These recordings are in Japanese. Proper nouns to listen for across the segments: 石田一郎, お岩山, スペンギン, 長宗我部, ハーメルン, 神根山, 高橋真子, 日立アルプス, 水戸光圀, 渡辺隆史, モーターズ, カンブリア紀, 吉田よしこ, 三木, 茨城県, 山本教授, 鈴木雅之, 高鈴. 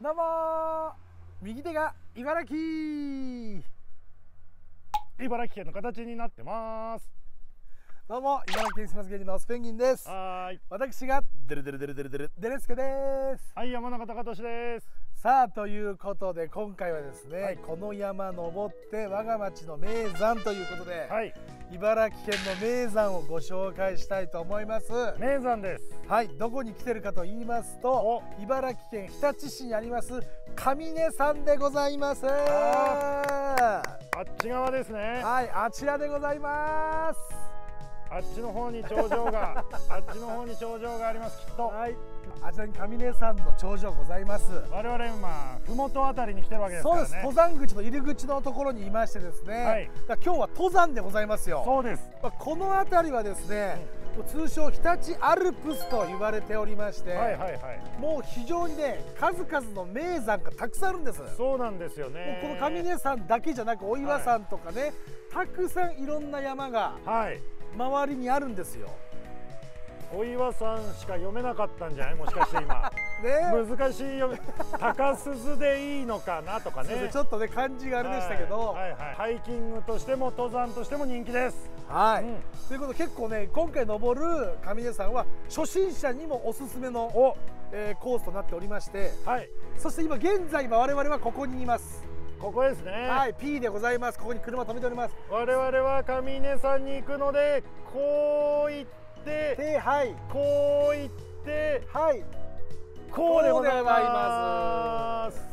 どうもー、右手が茨城県の形になってます。どうも、茨城県スマス芸人のスペンギンです。はい、私がデレスケです。はい、山中貴俊です。さあ、ということで今回はですね、はい、この山登って我が町の名山ということで、はい、茨城県の名山をご紹介したいと思います。名山です。はい、どこに来てるかと言いますと、茨城県日立市にあります神根山でございます。あっち側ですね。はい、あちらでございます。あっちの方に頂上があります、きっと。はい、あちらに神根山の頂上ございます。我々今麓あたりに来てるわけですからね。そうです。登山口の入り口のところにいましてですね、はい、だから今日は登山でございますよ。そうです。この辺りはですね、うん、通称日立アルプスと言われておりまして、もう非常にね、数々の名山がたくさんあるんです。そうなんですよね。もうこの神根山だけじゃなく、お岩山とかね、はい、たくさんいろんな山が周りにあるんですよ。お岩さんしか読めなかったんじゃない、もしかして今。ね、難しい読み、高鈴でいいのかなとかね、ちょっとね漢字があれでしたけど、ハイキングとしても登山としても人気です。はい、うん、ということで結構ね、今回登る神根山は初心者にもおすすめの、コースとなっておりまして、はい、そして今現在我々はここにいます。ここですね。はい、P でございます。ここに車止めております。我々は神根山に行くので、こう行って、はい、こう行って、はい、こうでございます。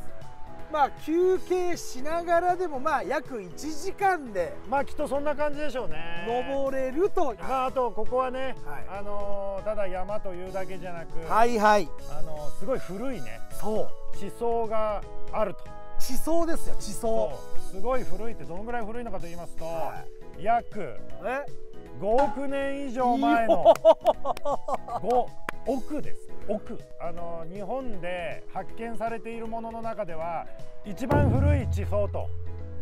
まあ休憩しながらでもまあ約1時間で、まあきっとそんな感じでしょうね。登れると。まああとここはね、はい、ただ山というだけじゃなく、はいはい、すごい古いね、そう地層があると。地層ですよ、地層。すごい古いってどのぐらい古いのかと言いますと、はい、約5億年以上前の5億です。億、日本で発見されているものの中では一番古い地層と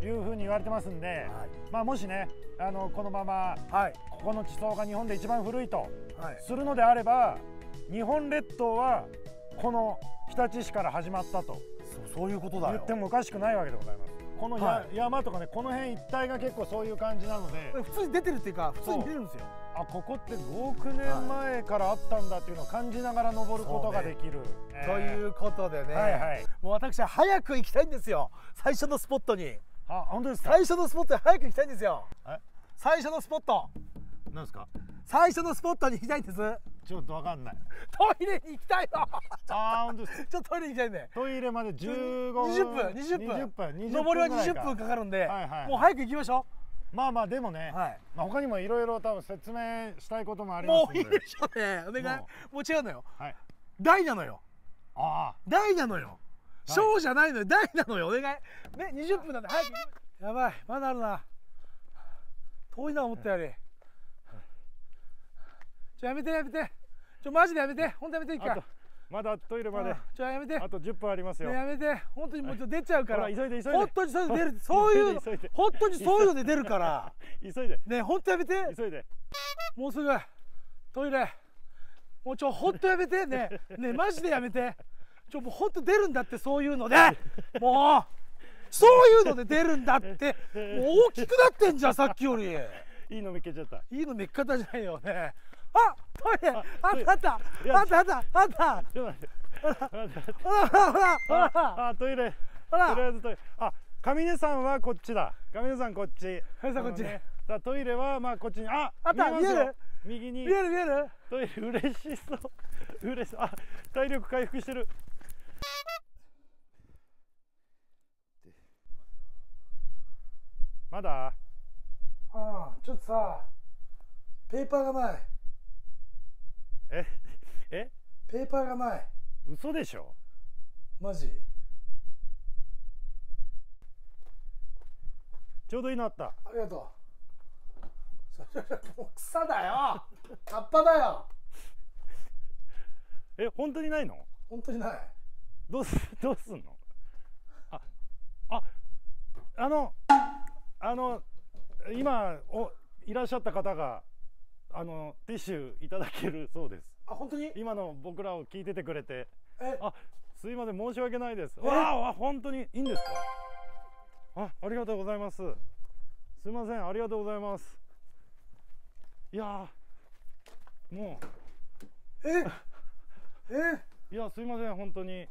いうふうに言われてますんで、はい、まあもしね、このまま、はい、ここの地層が日本で一番古いとするのであれば、はい、日本列島はこの日立市から始まったと。そういうことだよ。言ってもおかしくないわけでございます。この、はい、山とかね、この辺一帯が結構そういう感じなので、普通に出てるっていうか、普通に出るんですよ。あ、ここって5億年前からあったんだっていうのを感じながら登ることができる、ということでね、はいはい、もう私は早く行きたいんですよ、最初のスポットに。あ、本当ですか。最初のスポットに早く行きたいんですよ。最初のスポットなんですか。最初のスポットに行きたいんです。ちょっとわかんない。トイレに行きたいの。ああ、本当です。ちょっとトイレ行きたいね。トイレまで20分、登りは20分かかるんで、もう早く行きましょう。まあまあでもね、まあ他にもいろいろ多分説明したいこともありますので。もういいでしょうね。お願い。もう違うのよ。大なのよ。ああ。大なのよ。小じゃないのよ。大なのよ。お願い。ね、20分なんで早く。やばい。まだあるな。遠いな、思ったより。やめてやめて、ちょマジでやめて、本当やめていいか。まだトイレまで。ちょやめて。あと10分ありますよ。やめて、本当にもう出ちゃうから。急いで急いで。本当にそういう出る、そういう本当にそういうので出るから。急いで。ね、本当やめて。急いで。もうすぐトイレ。もうちょ本当やめてね、ねマジでやめて。ちょもう本当出るんだって、そういうので。もうそういうので出るんだって。もう大きくなってんじゃん、さっきより。いいのめっけちゃった。いいのめっかたじゃないよね。あ、トイレ、あった。ほら、トイレ。とりあえずトイレ。あ、神根山はこっちだ。神根山こっち。神根山こっち。だ、トイレはまあこっちに。あ、あった。見える。右に。見える見える。トイレ嬉しそう。嬉しそう。あ、体力回復してる。まだ。あ、ちょっとさ、ペーパーがない。えペーパーがない。嘘でしょ。マジ。ちょうどいいのあった。ありがとう。もう草だよ。葉っぱだよ。え、本当にないの。本当にない。どうすんの。今いらっしゃった方がティッシュいただけるそうです。あ、本当に今の僕らを聞いててくれて、あ、すいません、申し訳ないです。わあ、本当にいいんですか。あ、ありがとうございます。すいません、ありがとうございます。いやー、もういや、すいません、本当に。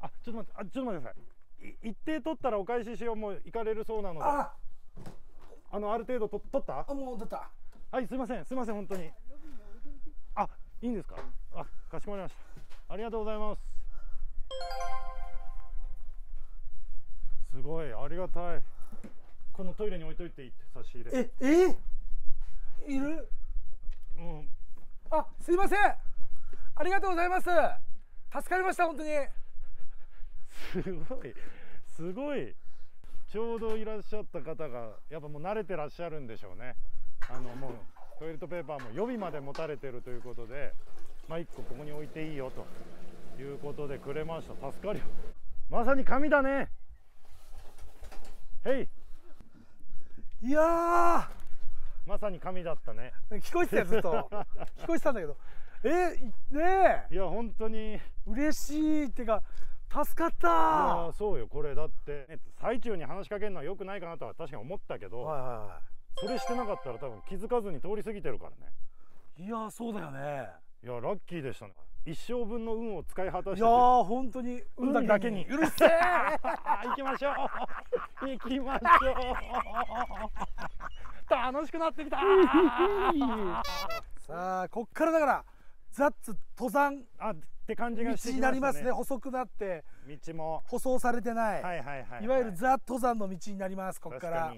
あ、ちょっと待って、あ、ちょっと待ってください。一定取ったらお返ししよう、もう行かれるそうなので。ある程度取った。あ、もう取った。はい、すいません、すいません、本当に。あ、いいんですか。あ、かしこまりました。ありがとうございます。すごいありがたい。このトイレに置いといていいって、差し入れ。いる。あ、すいません、ありがとうございます。助かりました、本当に。すごいちょうどいらっしゃった方がやっぱもう慣れてらっしゃるんでしょうね。もうトイレットペーパーも予備まで持たれてるということで、まあ1個ここに置いていいよということでくれました。助かるよ。まさに神だね。へい。いやー、まさに神だったね。聞こえてたよ、ずっと。聞こえてたんだけど、ねえ、いや本当に嬉しいってか助かった。いやそうよ、これだって、ね、最中に話しかけるのは良くないかなとは確かに思ったけど、それしてなかったら多分気づかずに通り過ぎてるからね。いやそうだよね。いやラッキーでしたね。一生分の運を使い果たして。いやー本当に運だけに。うるせえ。行きましょう、行きましょう。楽しくなってきた。さあこっからだからザッツ登山って感じがしてきましたね。道になりますね。細くなって道も舗装されてない、いわゆるザ・登山の道になります、こっから。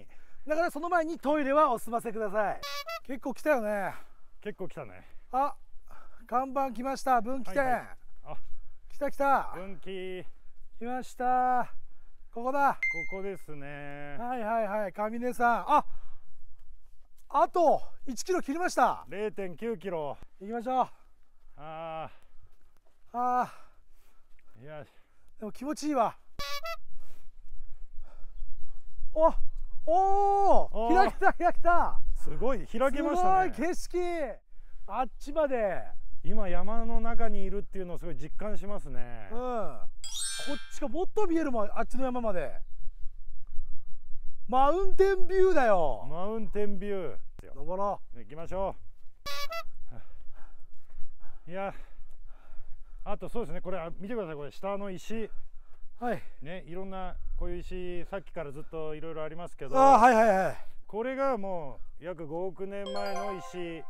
だからその前にトイレはお済ませください。結構来たよね。結構来たね。あ、看板来ました、分岐点。あ、来た来た、分岐来ました。ここだ、ここですね。はいはいはい。上根さん、あと1キロ切りました。 0.9 キロ行きましょう。いやでも気持ちいいわ。おお、開けた開けた。すごい開けましたね。すごい景色。あっちまで今山の中にいるっていうのをすごい実感しますね。うん、こっちがもっと見えるもん、あっちの山まで。マウンテンビューだよ。マウンテンビュー。登ろう、行きましょう。いや、あとそうですね、これ見てください、これ下の石。はいね、いろんなこういう石、さっきからずっといろいろありますけど、これがもう約5億年前の石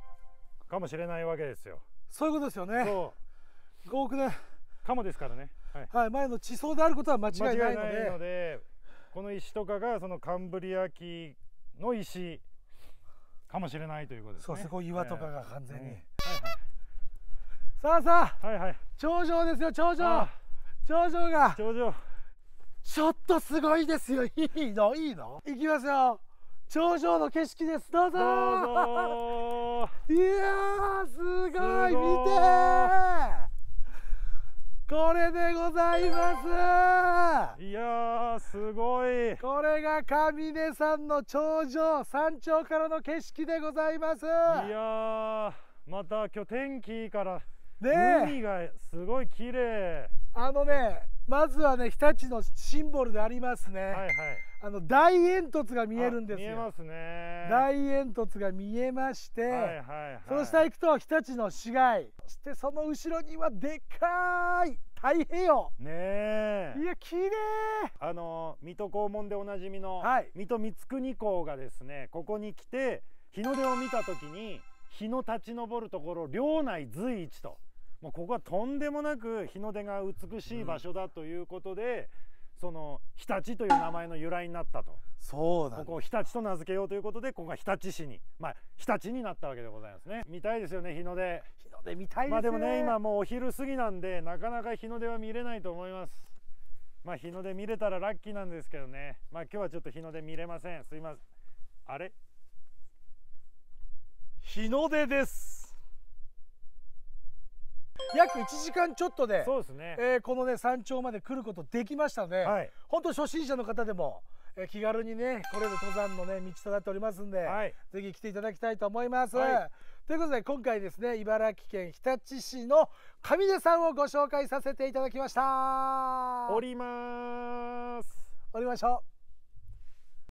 かもしれないわけですよ。そういうことですよね。5億年かもですからね。はい、前の地層であることは間違いないので、この石とかがそのカンブリア紀の石かもしれないということですね。そうですね、こう岩とかが完全に。さあさあ、頂上ですよ、頂上。頂上がちょっとすごいですよ。いいのいいの、行きますよ、頂上の景色です。どうぞ。いやーすごい、見てこれでございます。いやーすごい、これが上根山の頂上、山頂からの景色でございます。いやー、また今日天気いいから海がすごい綺麗。まずはね、日立のシンボルでありますね、大煙突が見えるんですよ。見えますね、大煙突が見えまして、その下行くと日立の市街、そしてその後ろにはでっかい太平洋ね。いや綺麗。水戸黄門でおなじみの、水戸光圀公がですね、ここに来て日の出を見た時に日の立ち上るところ領内随一と。もうここはとんでもなく日の出が美しい場所だということで、その日立という名前の由来になったと。そうだ、ここを日立と名付けようということで、ここが日立市に、日立になったわけでございますね。見たいですよね、日の出。日の出見たいですね。でもね、今もうお昼過ぎなんでなかなか日の出は見れないと思います。日の出見れたらラッキーなんですけどね。今日はちょっと日の出見れません、すいません。あれ、日の出です。約1時間ちょっとで、このね山頂まで来ることできましたので、本当初心者の方でも、気軽にね来れる登山のね道となっておりますんで、ぜひ来ていただきたいと思います。ということで今回ですね、茨城県日立市の上出さんをご紹介させていただきました。おります。おりましょう。